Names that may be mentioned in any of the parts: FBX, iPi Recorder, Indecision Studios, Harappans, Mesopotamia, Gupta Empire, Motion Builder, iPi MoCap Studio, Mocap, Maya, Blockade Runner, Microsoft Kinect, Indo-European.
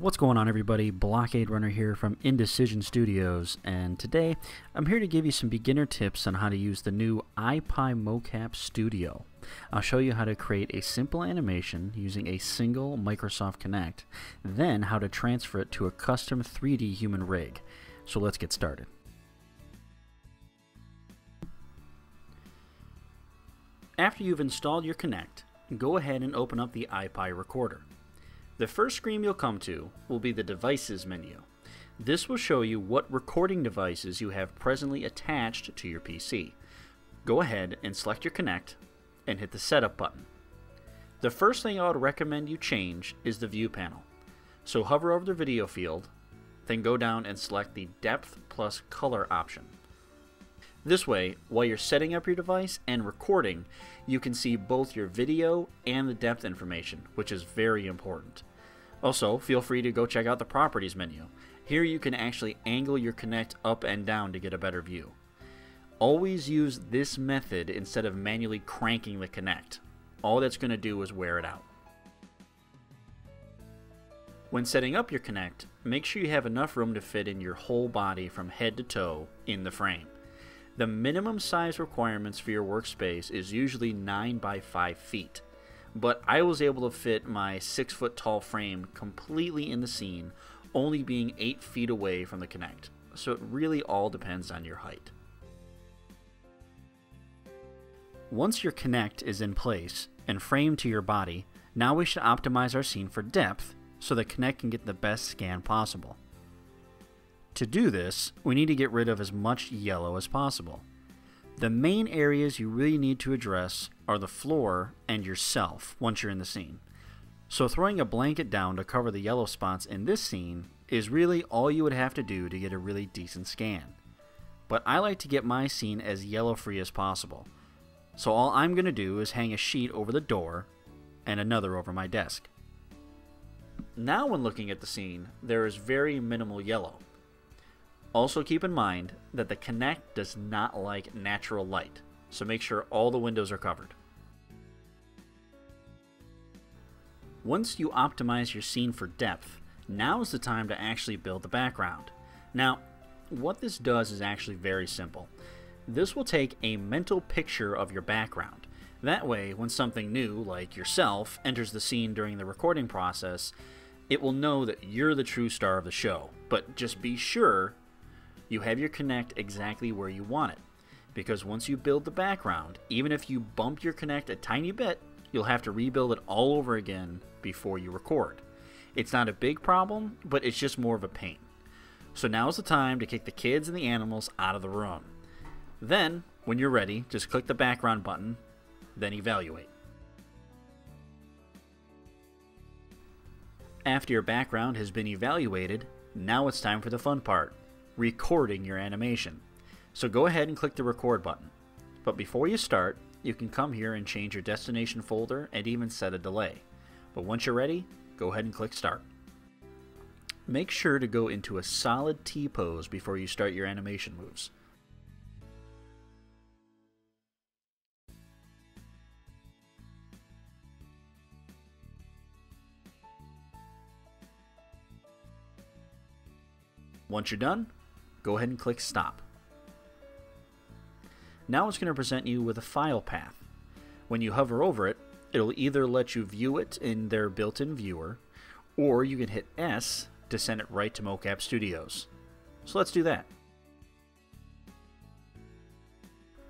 What's going on, everybody? Blockade Runner here from Indecision Studios, and today I'm here to give you some beginner tips on how to use the new iPi MoCap Studio. I'll show you how to create a simple animation using a single Microsoft Kinect, then how to transfer it to a custom 3D human rig. So let's get started. After you've installed your Kinect, go ahead and open up the iPi Recorder. The first screen you'll come to will be the Devices menu. This will show you what recording devices you have presently attached to your PC. Go ahead and select your Kinect and hit the Setup button. The first thing I would recommend you change is the View panel. So hover over the video field, then go down and select the Depth plus Color option. This way, while you're setting up your device and recording, you can see both your video and the depth information, which is very important. Also, feel free to go check out the Properties menu. Here you can actually angle your Kinect up and down to get a better view. Always use this method instead of manually cranking the Kinect. All that's going to do is wear it out. When setting up your Kinect, make sure you have enough room to fit in your whole body from head to toe in the frame. The minimum size requirements for your workspace is usually 9 by 5 feet. But I was able to fit my 6-foot tall frame completely in the scene, only being 8 feet away from the Kinect, so it really all depends on your height. Once your Kinect is in place and framed to your body, now we should optimize our scene for depth so the Kinect can get the best scan possible. To do this, we need to get rid of as much yellow as possible. The main areas you really need to address are the floor and yourself once you're in the scene. So throwing a blanket down to cover the yellow spots in this scene is really all you would have to do to get a really decent scan. But I like to get my scene as yellow free as possible. So all I'm going to do is hang a sheet over the door and another over my desk. Now when looking at the scene, there is very minimal yellow. Also keep in mind that the Kinect does not like natural light, so make sure all the windows are covered. Once you optimize your scene for depth, now is the time to actually build the background. Now, what this does is actually very simple. This will take a mental picture of your background. That way, when something new, like yourself, enters the scene during the recording process, it will know that you're the true star of the show. But just be sure you have your Kinect exactly where you want it, because once you build the background, even if you bump your Kinect a tiny bit, you'll have to rebuild it all over again before you record. It's not a big problem, but it's just more of a pain. So now's the time to kick the kids and the animals out of the room. Then, when you're ready, just click the background button, then evaluate. After your background has been evaluated, now it's time for the fun part. Recording your animation. So go ahead and click the record button. But before you start, you can come here and change your destination folder and even set a delay. But once you're ready, go ahead and click start. Make sure to go into a solid T pose before you start your animation moves. Once you're done, go ahead and click Stop. Now it's going to present you with a file path. When you hover over it, it'll either let you view it in their built-in viewer, or you can hit S to send it right to MoCap Studios. So let's do that.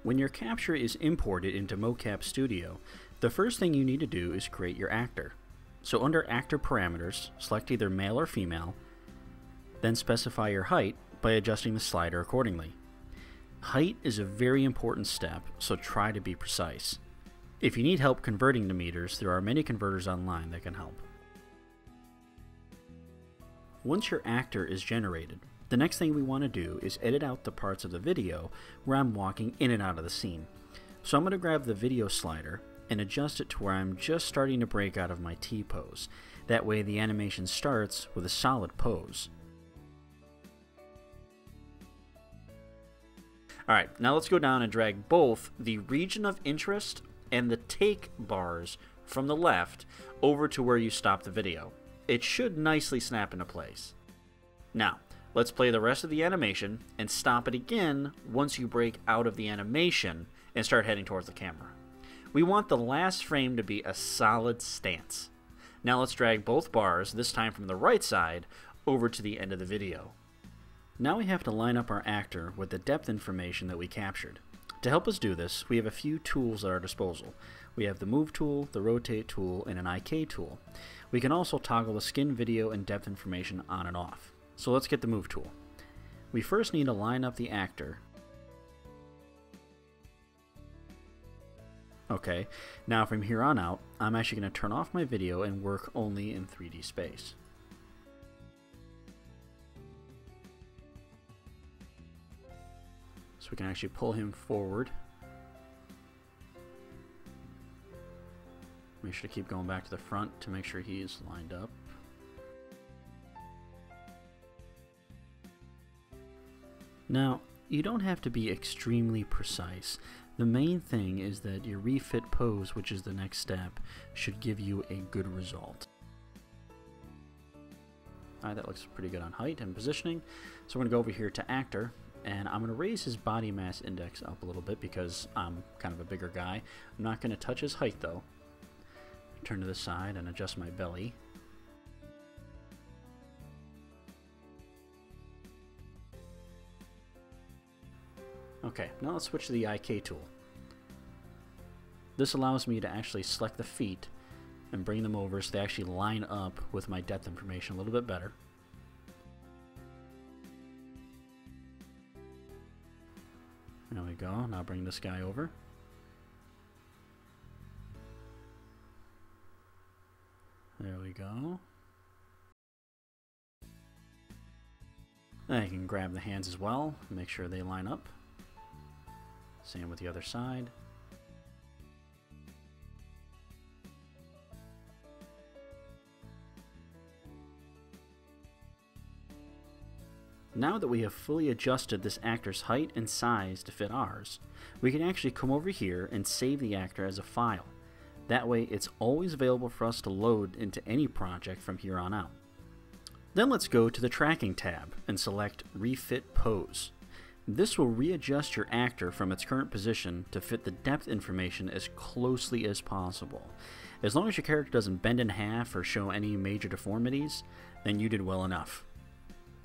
When your capture is imported into MoCap Studio, the first thing you need to do is create your actor. So under Actor Parameters, select either male or female, then specify your height by adjusting the slider accordingly. Height is a very important step, so try to be precise. If you need help converting to meters, there are many converters online that can help. Once your actor is generated, the next thing we want to do is edit out the parts of the video where I'm walking in and out of the scene. So I'm going to grab the video slider and adjust it to where I'm just starting to break out of my T pose. That way the animation starts with a solid pose. Alright, now let's go down and drag both the region of interest and the take bars from the left over to where you stop the video. it should nicely snap into place. Now, let's play the rest of the animation and stop it again once you break out of the animation and start heading towards the camera. We want the last frame to be a solid stance. Now let's drag both bars, this time from the right side, over to the end of the video. Now we have to line up our actor with the depth information that we captured. To help us do this, we have a few tools at our disposal. We have the Move tool, the Rotate tool, and an IK tool. We can also toggle the skin video and depth information on and off. So let's get the Move tool. We first need to line up the actor. Okay, now from here on out, I'm actually going to turn off my video and work only in 3D space. So we can actually pull him forward. Make sure to keep going back to the front to make sure he is lined up. Now, you don't have to be extremely precise. The main thing is that your refit pose, which is the next step, should give you a good result. Alright, that looks pretty good on height and positioning. So we're going to go over here to Actor. And I'm going to raise his body mass index up a little bit because I'm kind of a bigger guy. I'm not going to touch his height though. Turn to the side and adjust my belly. Okay, now let's switch to the IK tool. This allows me to actually select the feet and bring them over so they actually line up with my depth information a little bit better. There we go, now bring this guy over. There we go. I can grab the hands as well, make sure they line up. Same with the other side. Now that we have fully adjusted this actor's height and size to fit ours, we can actually come over here and save the actor as a file. That way it's always available for us to load into any project from here on out. Then let's go to the Tracking tab and select Refit Pose. This will readjust your actor from its current position to fit the depth information as closely as possible. As long as your character doesn't bend in half or show any major deformities, then you did well enough.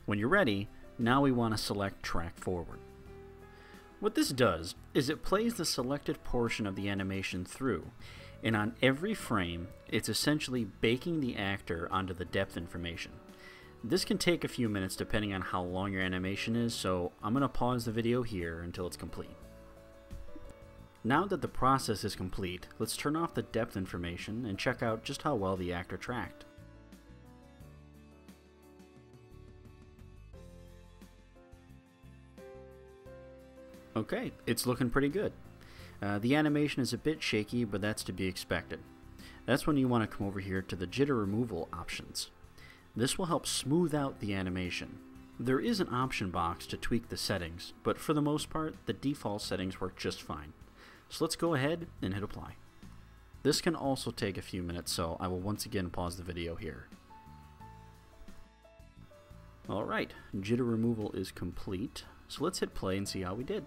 When you're ready, now we want to select Track Forward. What this does is it plays the selected portion of the animation through, and on every frame, it's essentially baking the actor onto the depth information. This can take a few minutes depending on how long your animation is, so I'm going to pause the video here until it's complete. Now that the process is complete, let's turn off the depth information and check out just how well the actor tracked. Okay, it's looking pretty good. The animation is a bit shaky, but that's to be expected. That's when you want to come over here to the jitter removal options. This will help smooth out the animation. There is an option box to tweak the settings, but for the most part, the default settings work just fine. So let's go ahead and hit apply. This can also take a few minutes, so I will once again pause the video here. Alright, jitter removal is complete, so let's hit play and see how we did.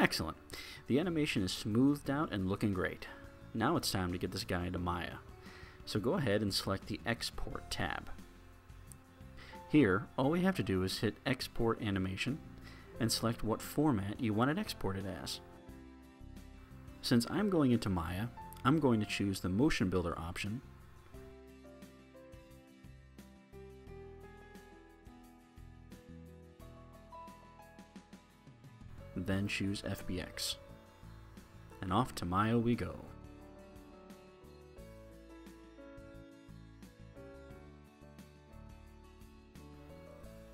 Excellent. The animation is smoothed out and looking great. Now it's time to get this guy to Maya. So go ahead and select the Export tab. Here, all we have to do is hit Export Animation and select what format you want it exported as. Since I'm going into Maya, I'm going to choose the Motion Builder option. Then choose FBX. And off to Maya we go.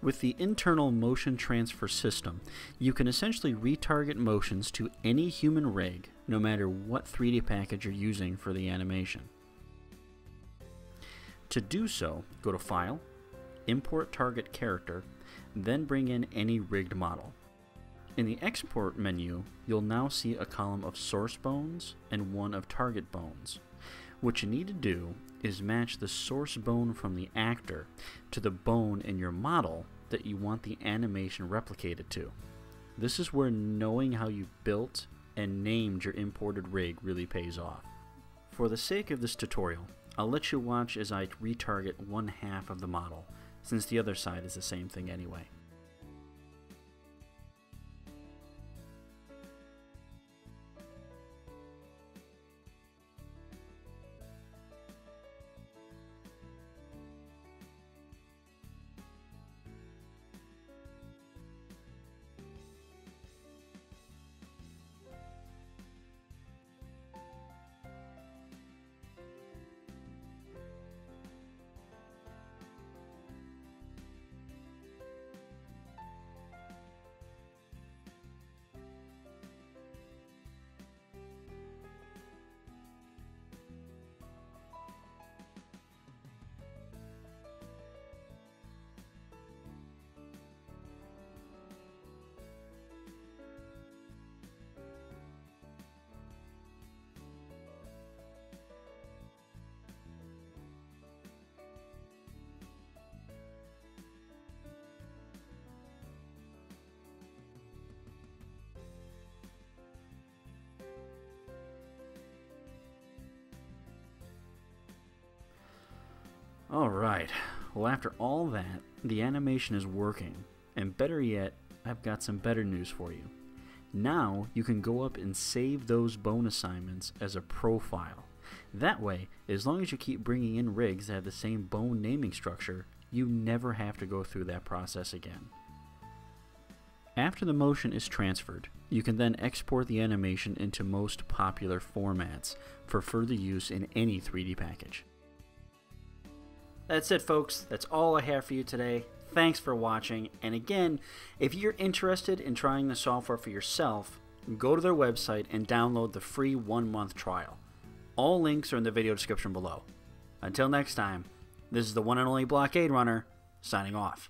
With the internal motion transfer system, you can essentially retarget motions to any human rig, no matter what 3D package you're using for the animation. To do so, go to File, import target character, then bring in any rigged model. In the export menu, you'll now see a column of source bones and one of target bones. What you need to do is match the source bone from the actor to the bone in your model that you want the animation replicated to. This is where knowing how you've built and named your imported rig really pays off. For the sake of this tutorial, I'll let you watch as I retarget one half of the model, since the other side is the same thing anyway. Alright, well after all that, the animation is working, and better yet, I've got some better news for you. Now you can go up and save those bone assignments as a profile. That way, as long as you keep bringing in rigs that have the same bone naming structure, you never have to go through that process again. After the motion is transferred, you can then export the animation into most popular formats for further use in any 3D package. That's it, folks. That's all I have for you today. Thanks for watching. And again, if you're interested in trying the software for yourself, go to their website and download the free 1-month trial. All links are in the video description below. Until next time, this is the one and only Blockade Runner, signing off.